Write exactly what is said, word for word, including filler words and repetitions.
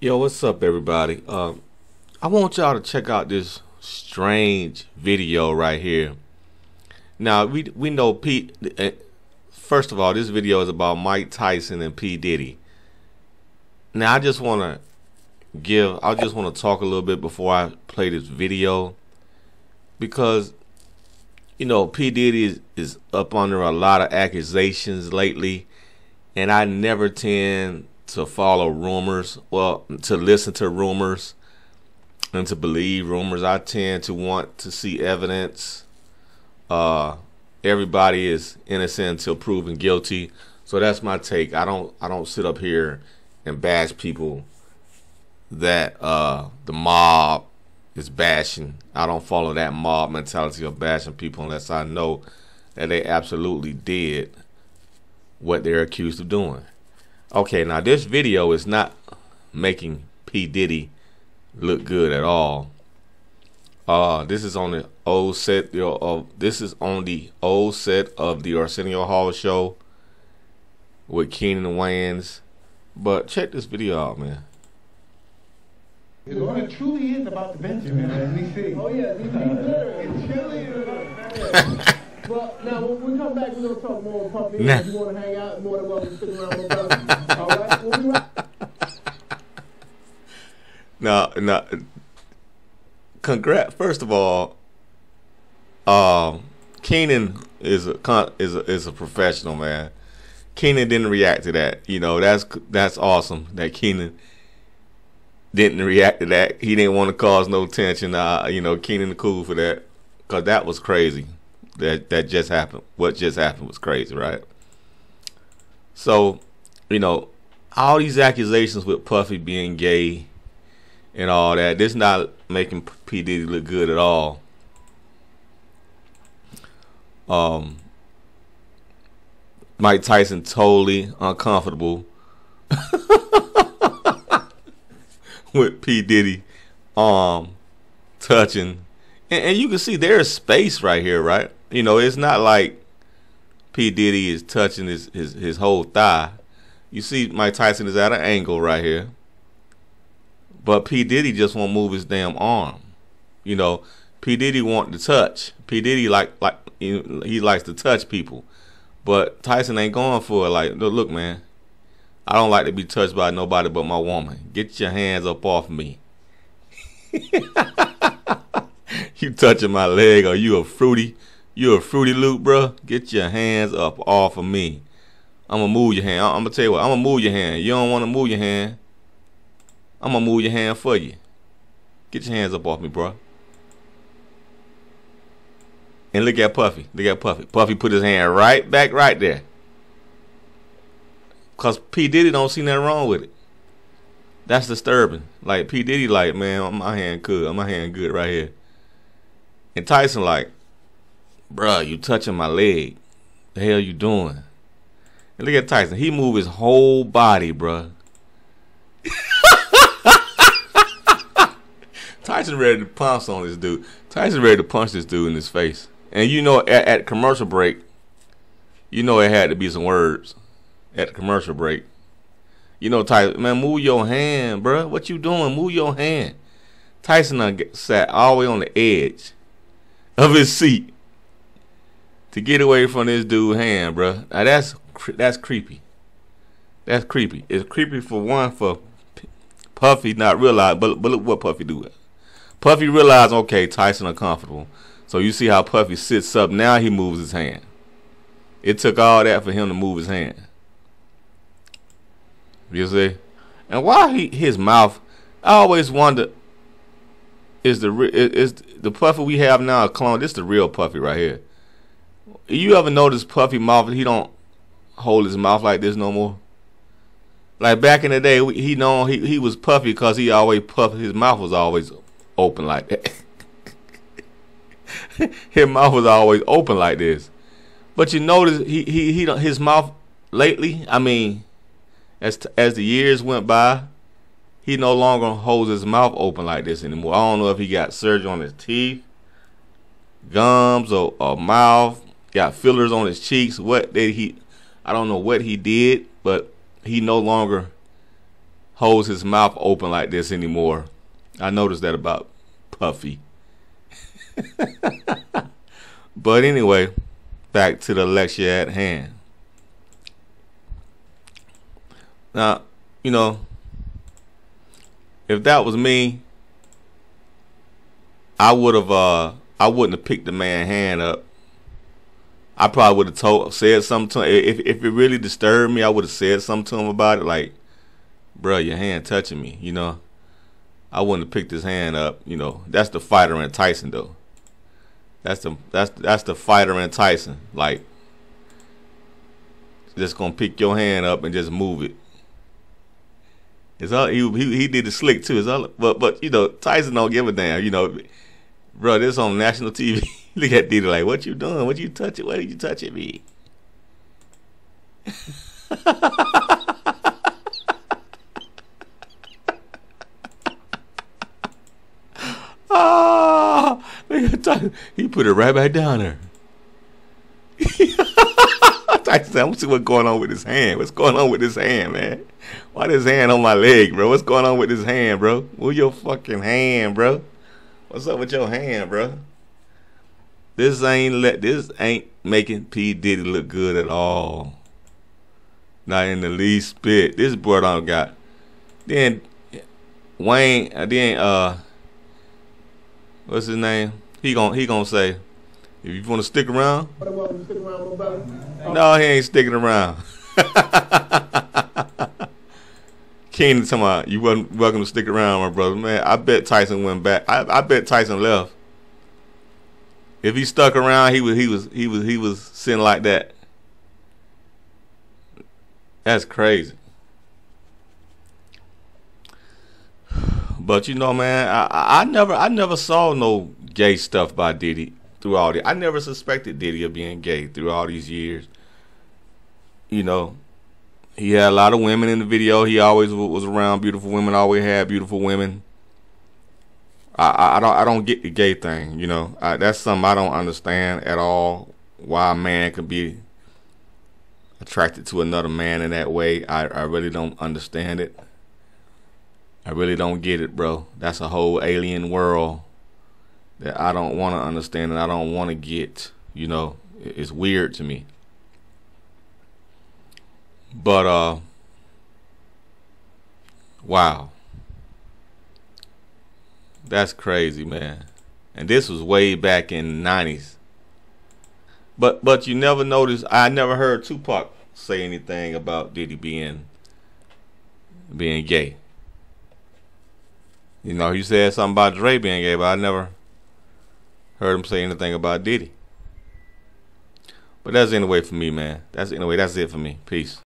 Yo, what's up, everybody? Um, I want y'all to check out this strange video right here. Now, we we know Pete. First of all, this video is about Mike Tyson and P. Diddy. Now, I just want to give. I just want to talk a little bit before I play this video, because you know P. Diddy is, is up under a lot of accusations lately, and I never tend to follow rumors, well, to listen to rumors and to believe rumors. I tend to want to see evidence. Uh, everybody is innocent until proven guilty, so that's my take. I don't, I don't sit up here and bash people that uh, the mob is bashing. I don't follow that mob mentality of bashing people unless I know that they absolutely did what they're accused of doing. Okay, now this video is not making P. Diddy look good at all. Uh, this is on the old set of this is on the old set of the Arsenio Hall show with Keenen Wayans. But check this video out, man. It truly is about the venture, man. Let me see. Oh yeah, it truly is about the venture. Well, now when we come back, we're gonna talk more about Puffy. If you wanna hang out, more than welcome to sit around with us. All right, we'll be right. Now, now, congrats. First of all, um, Keenen is a con is a, is a professional, man. Keenen didn't react to that. You know, that's that's awesome that Keenen didn't react to that. He didn't want to cause no tension. Uh, you know, Keenen cool for that, cause that was crazy. That that just happened. What just happened was crazy, right? So, you know, all these accusations with Puffy being gay and all that, this not making P. Diddy look good at all. Um, Mike Tyson totally uncomfortable with P. Diddy, um, touching, and, and you can see there's space right here, right? You know, it's not like P. Diddy is touching his, his, his whole thigh. You see Mike Tyson is at an angle right here. But P. Diddy just won't move his damn arm. You know, P. Diddy want to touch. P. Diddy, like, like he likes to touch people. But Tyson ain't going for it. Like, look, man, I don't like to be touched by nobody but my woman. Get your hands up off me. You touching my leg, or you a fruity. You a Fruity Loop, bro? Get your hands up off of me. I'm gonna move your hand. I'm gonna tell you what. I'm gonna move your hand. You don't want to move your hand. I'm gonna move your hand for you. Get your hands up off me, bro. And look at Puffy. Look at Puffy. Puffy put his hand right back, right there. Cause P. Diddy don't see nothing wrong with it. That's disturbing. Like P. Diddy, like, man, my hand good. My hand good right here. And Tyson, like, bruh, you touching my leg. The hell you doing? And look at Tyson. He moved his whole body, bruh. Tyson ready to pounce on this dude. Tyson ready to punch this dude in his face. And you know, at, at commercial break, you know it had to be some words. At the commercial break. You know, Tyson, man, move your hand, bruh. What you doing? Move your hand. Tyson sat all the way on the edge of his seat to get away from this dude's hand, bro. Now that's that's creepy. That's creepy. It's creepy for one for Puffy not realize, but but look what Puffy do. Puffy realized, okay, Tyson uncomfortable. So you see how Puffy sits up. Now he moves his hand. It took all that for him to move his hand. You see, and why he his mouth? I always wonder, is the is the Puffy we have now a clone? This is the real Puffy right here. You ever notice Puffy mouth? He don't hold his mouth like this no more. Like back in the day, he know he he was Puffy because he always puffed. His mouth was always open like that. His mouth was always open like this. But you notice he he he his mouth lately. I mean, as as the years went by, he no longer holds his mouth open like this anymore. I don't know if he got surgery on his teeth, gums, or, or mouth. Got fillers on his cheeks. What did he? I don't know what he did, but he no longer holds his mouth open like this anymore. I noticed that about Puffy. But anyway, back to the lecture at hand. Now, you know, if that was me, I would have, uh, I wouldn't have picked the man's hand up. I probably would have told, said something to him. If, if it really disturbed me, I would have said something to him about it. Like, bro, your hand touching me, you know. I wouldn't have picked his hand up, you know. That's the fighter in Tyson, though. That's the, that's, that's the fighter in Tyson. Like, just gonna pick your hand up and just move it. It's all, he, he, he did it slick too. It's all, but, but you know, Tyson don't give a damn. You know, bro, this on national T V. Look at Diddy like, what you doing? What you touching? Why are you touching me? Oh, he put it right back down there. I said, I'm see what's going on with his hand. What's going on with his hand, man? Why this hand on my leg, bro? What's going on with his hand, bro? Where your fucking hand, bro? What's up with your hand, bro? This ain't let this ain't making P. Diddy look good at all. Not in the least bit. This boy don't got. Then Wayne, then uh, what's his name? He gon' he gon' say, if you want to stick around. No, he ain't sticking around. Keenen talking about, you wasn't welcome to stick around, my brother. Man, I bet Tyson went back. I, I bet Tyson left. If he stuck around, he was he was he was he was sitting like that. That's crazy. But you know, man, I I never I never saw no gay stuff by Diddy. Through all the, I never suspected Diddy of being gay through all these years. You know, he had a lot of women in the video. He always was around beautiful women. Always had beautiful women. I, I, I don't I don't get the gay thing. You know, I, that's something I don't understand at all. Why a man could be attracted to another man in that way? I I really don't understand it. I really don't get it, bro. That's a whole alien world that I don't want to understand and I don't want to get, you know. It's weird to me. But, uh, wow. That's crazy, man. And this was way back in the nineties. But, but you never noticed, I never heard Tupac say anything about Diddy being, being gay. You know, he said something about Dre being gay, but I never heard him say anything about Diddy. But that's anyway for me, man. That's anyway, that's it for me. Peace.